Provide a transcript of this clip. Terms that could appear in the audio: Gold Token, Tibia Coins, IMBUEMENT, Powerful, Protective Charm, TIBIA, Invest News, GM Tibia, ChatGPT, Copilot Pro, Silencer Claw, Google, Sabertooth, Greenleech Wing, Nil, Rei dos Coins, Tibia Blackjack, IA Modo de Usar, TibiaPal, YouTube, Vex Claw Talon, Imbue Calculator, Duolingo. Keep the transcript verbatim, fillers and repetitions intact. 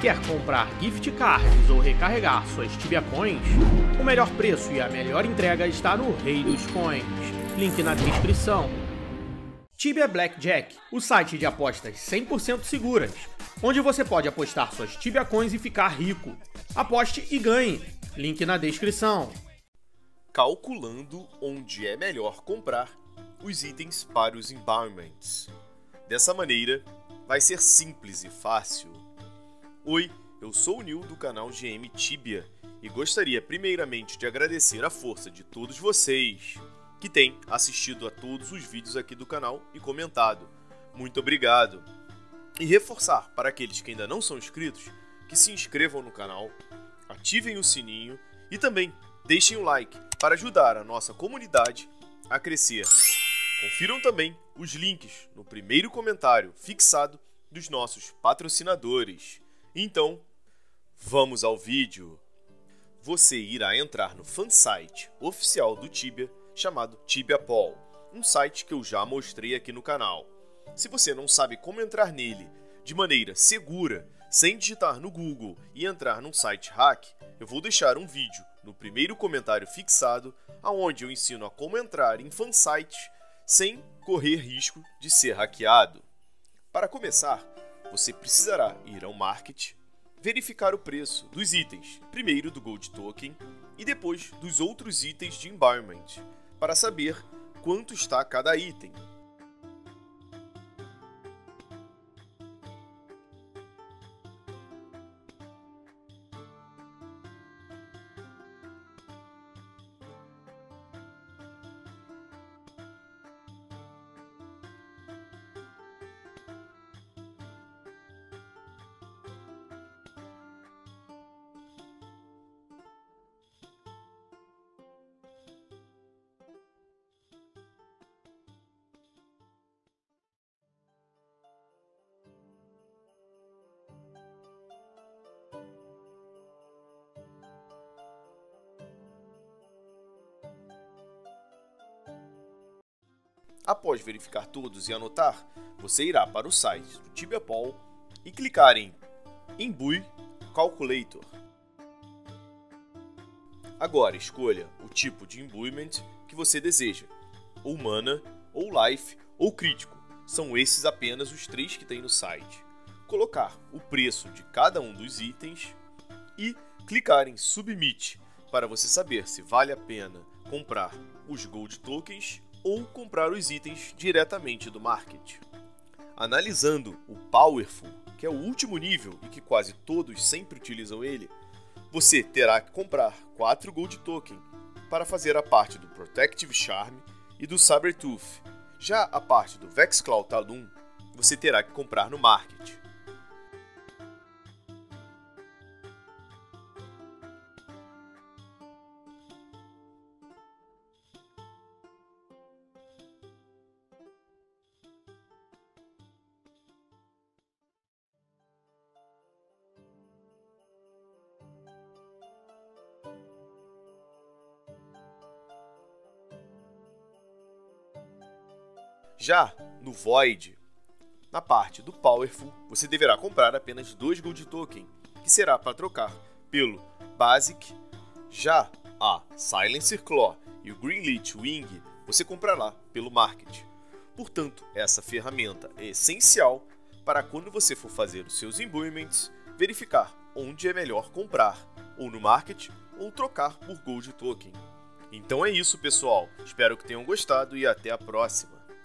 Quer comprar gift cards ou recarregar suas Tibia Coins? O melhor preço e a melhor entrega está no Rei dos Coins. Link na descrição. Tibia Blackjack, o site de apostas cem por cento seguras, onde você pode apostar suas Tibia Coins e ficar rico. Aposte e ganhe. Link na descrição. Calculando onde é melhor comprar os itens para os Imbuements. Dessa maneira, vai ser simples e fácil. Oi, eu sou o Nil do canal G M Tibia e gostaria primeiramente de agradecer a força de todos vocês que têm assistido a todos os vídeos aqui do canal e comentado. Muito obrigado! E reforçar para aqueles que ainda não são inscritos que se inscrevam no canal, ativem o sininho e também deixem o like para ajudar a nossa comunidade a crescer. Confiram também os links no primeiro comentário fixado dos nossos patrocinadores. Então, vamos ao vídeo. Você irá entrar no fansite oficial do Tibia, chamado TibiaPal, um site que eu já mostrei aqui no canal. Se você não sabe como entrar nele de maneira segura, sem digitar no Google e entrar num site hack, eu vou deixar um vídeo no primeiro comentário fixado, aonde eu ensino a como entrar em fansites sem correr risco de ser hackeado. Para começar, você precisará ir ao Market, verificar o preço dos itens, primeiro do Gold Token e depois dos outros itens de Imbuement, para saber quanto está cada item. Após verificar todos e anotar, você irá para o site do TibiaPal e clicar em Imbue Calculator. Agora escolha o tipo de Imbuement que você deseja, ou Mana, ou Life, ou Crítico. São esses apenas os três que tem no site. Colocar o preço de cada um dos itens e clicar em Submit, para você saber se vale a pena comprar os Gold Tokens ou comprar os itens diretamente do Market. Analisando o Powerful, que é o último nível e que quase todos sempre utilizam ele, você terá que comprar quatro Gold Token para fazer a parte do Protective Charm e do Sabertooth. Já a parte do Vex Claw Talon, você terá que comprar no Market. Já no Void, na parte do Powerful, você deverá comprar apenas dois Gold Token, que será para trocar pelo Basic. Já a Silencer Claw e o Greenleech Wing, você comprará pelo Market. Portanto, essa ferramenta é essencial para quando você for fazer os seus Imbuements, verificar onde é melhor comprar, ou no Market, ou trocar por Gold Token. Então é isso, pessoal. Espero que tenham gostado e até a próxima.